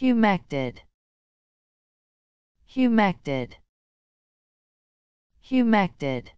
humected, humected, humected.